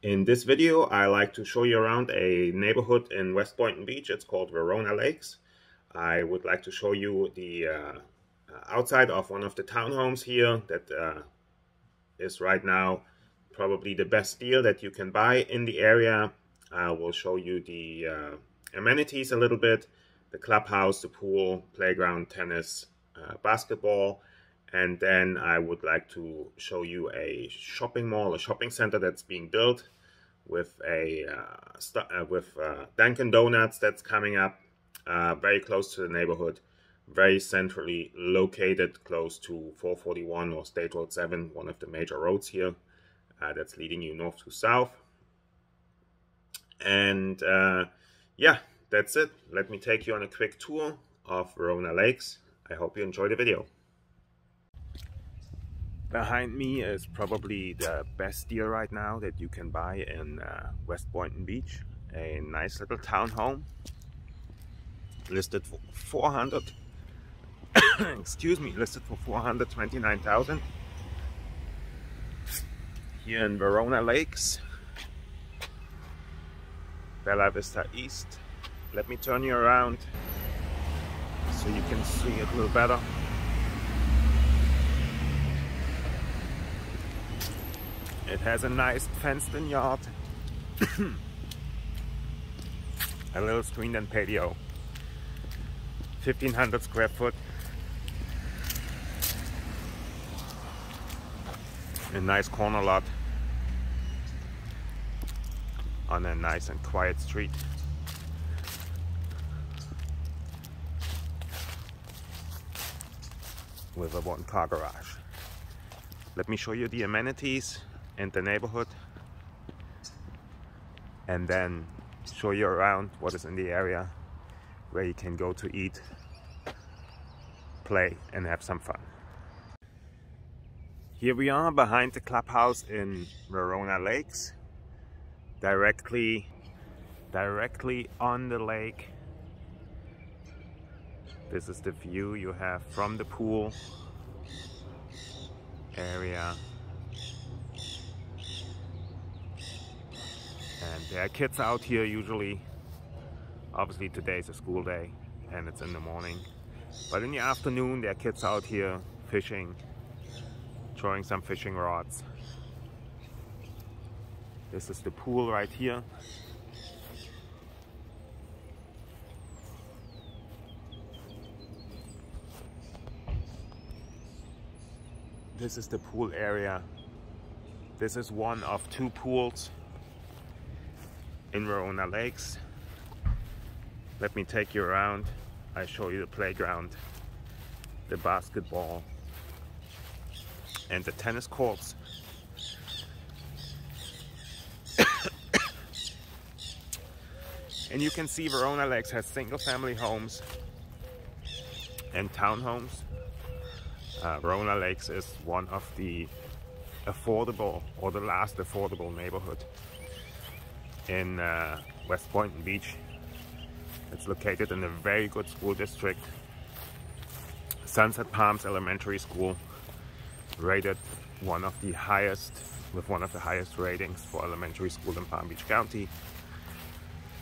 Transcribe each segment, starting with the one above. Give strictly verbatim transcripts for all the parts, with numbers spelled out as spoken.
In this video, I like to show you around a neighborhood in West Boynton Beach. It's called Verona Lakes. I would like to show you the uh, outside of one of the townhomes here that uh, is right now probably the best deal that you can buy in the area. I will show you the uh, amenities a little bit, the clubhouse, the pool, playground, tennis, uh, basketball. And then I would like to show you a shopping mall, a shopping center that's being built with a uh, st uh, with uh, Dunkin' Donuts that's coming up uh, very close to the neighborhood, very centrally located, close to four forty-one or State Road seven, one of the major roads here uh, that's leading you north to south. And uh, yeah, that's it. Let me take you on a quick tour of Verona Lakes. I hope you enjoy the video. Behind me is probably the best deal right now that you can buy in uh, West Boynton Beach. A nice little townhome listed for four hundred. Excuse me, listed for four hundred twenty-nine thousand. Here in Verona Lakes, Bella Vista East. Let me turn you around so you can see it a little better. It has a nice fenced-in yard, a little screened-in patio, fifteen hundred square foot, a nice corner lot on a nice and quiet street. With a one-car garage. Let me show you the amenities in the neighborhood and then show you around what is in the area where you can go to eat, play and have some fun. Here we are behind the clubhouse in Verona Lakes, directly directly on the lake. This is the view you have from the pool area. And there are kids out here usually. Obviously today is a school day and it's in the morning. But in the afternoon there are kids out here fishing, throwing some fishing rods. This is the pool right here. This is the pool area. This is one of two pools in Verona Lakes. Let me take you around. I show you the playground, the basketball, and the tennis courts. And you can see Verona Lakes has single-family homes and townhomes. Uh, Verona Lakes is one of the affordable, or the last affordable neighborhood in uh, West Boynton Beach. It's located in a very good school district. Sunset Palms Elementary School, rated one of the highest, with one of the highest ratings for elementary school in Palm Beach County.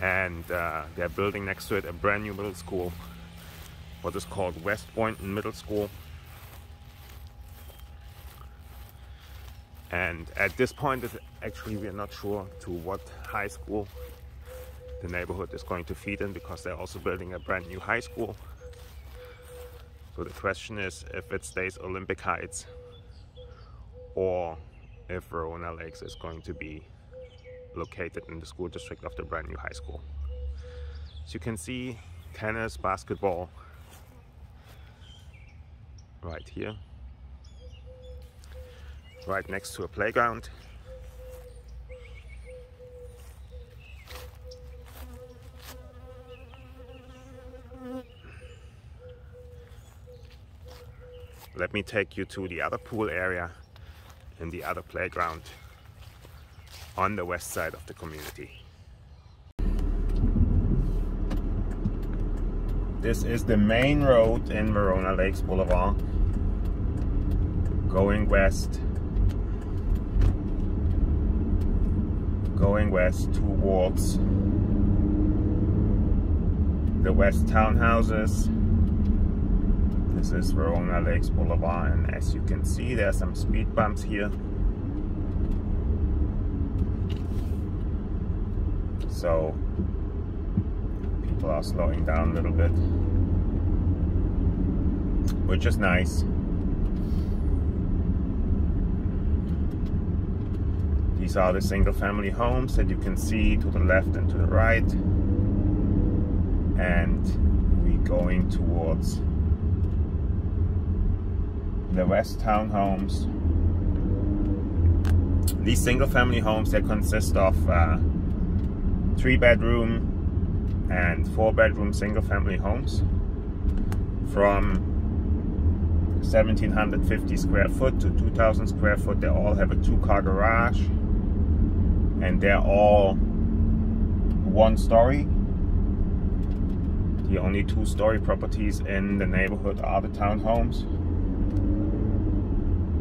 And uh, they're building next to it a brand new middle school, what is called West Boynton Middle School. And at this point, actually, we are not sure to what high school the neighborhood is going to feed in, because they're also building a brand new high school. So the question is if it stays Olympic Heights or if Verona Lakes is going to be located in the school district of the brand new high school. So you can see tennis, basketball right here. Right next to a playground. Let me take you to the other pool area and the other playground on the west side of the community. This is the main road in Verona Lakes Boulevard going west. going west towards the west townhouses. This is Verona Lakes Boulevard, and as you can see, there's some speed bumps here. So people are slowing down a little bit, which is nice. These are the single family homes that you can see to the left and to the right. And we're going towards the west townhomes. These single family homes, they consist of uh, three bedroom and four bedroom single family homes from seventeen fifty square foot to two thousand square foot. They all have a two car garage, and they're all one story. The only two story properties in the neighborhood are the townhomes.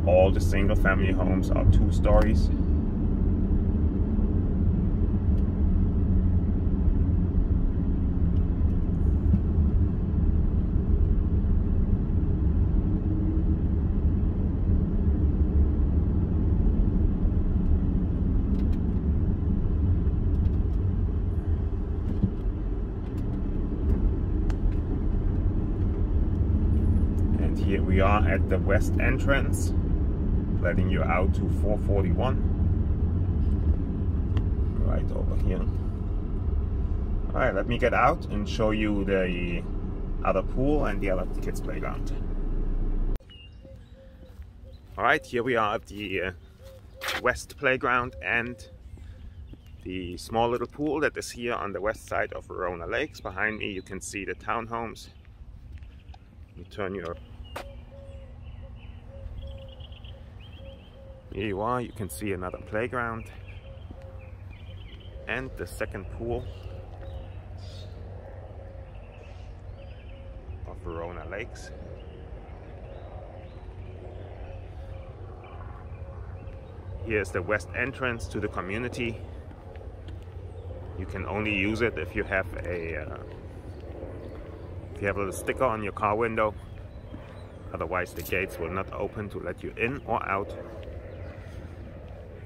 All the single family homes are two stories. Here we are at the west entrance, letting you out to four forty-one, right over here. All right, let me get out and show you the other pool and the other kids' playground. All right, here we are at the uh, west playground and the small little pool that is here on the west side of Verona Lakes. Behind me, you can see the townhomes. Let me turn you up. Here you are, you can see another playground and the second pool of Verona Lakes. Here's the west entrance to the community. You can only use it if you have a uh, if you have a little sticker on your car window. Otherwise, the gates will not open to let you in or out.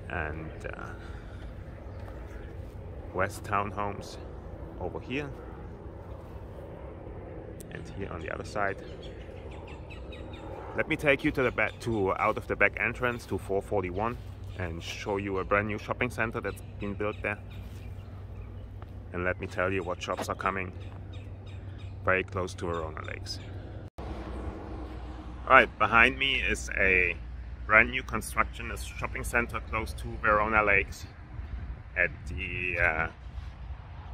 And uh, west townhomes over here, and here on the other side. Let me take you to the back, to out of the back entrance to four forty-one, and show you a brand new shopping center that's been built there. And let me tell you what shops are coming very close to Verona Lakes. All right, behind me is a brand new construction, a shopping center close to Verona Lakes at the uh,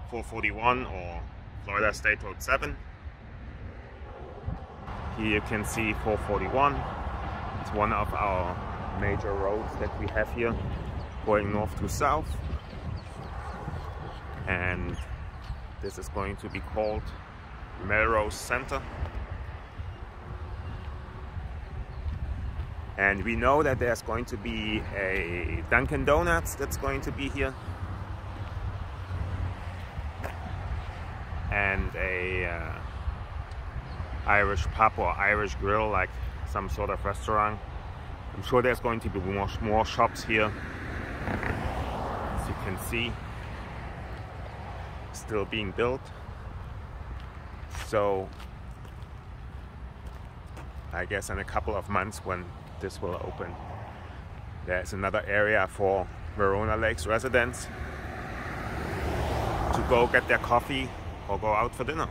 four forty-one or Florida State Road seven. Here you can see four forty-one. It's one of our major roads that we have here, going north to south. And this is going to be called Merrow Center. And we know that there's going to be a Dunkin' Donuts that's going to be here, and a uh, Irish pub or Irish grill, like some sort of restaurant. I'm sure there's going to be more, more shops here. As you can see, still being built. So I guess in a couple of months when this will open, there's another area for Verona Lakes residents to go get their coffee or go out for dinner.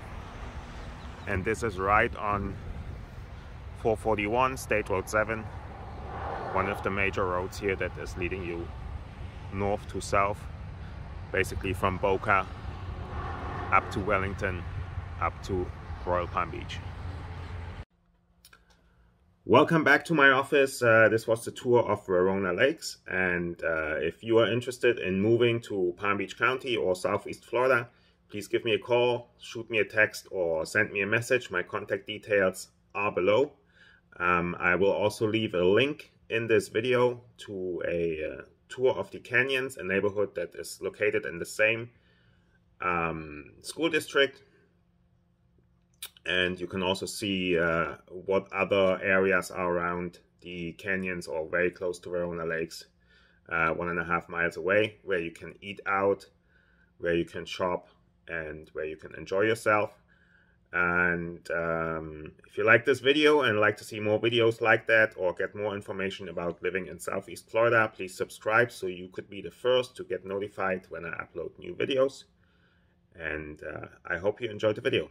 And this is right on four forty-one State Road seven, one of the major roads here that is leading you north to south, basically from Boca up to Wellington, up to Royal Palm Beach. Welcome back to my office. Uh, this was the tour of Verona Lakes, and uh, if you are interested in moving to Palm Beach County or Southeast Florida, please give me a call, shoot me a text, or send me a message. My contact details are below. Um, I will also leave a link in this video to a uh, tour of the Canyons, a neighborhood that is located in the same um, school district. And you can also see uh, what other areas are around the Canyons or very close to Verona Lakes, uh, one and a half miles away, where you can eat out, where you can shop, and where you can enjoy yourself. And um, if you like this video and like to see more videos like that or get more information about living in Southeast Florida, please subscribe so you could be the first to get notified when I upload new videos. And uh, I hope you enjoyed the video.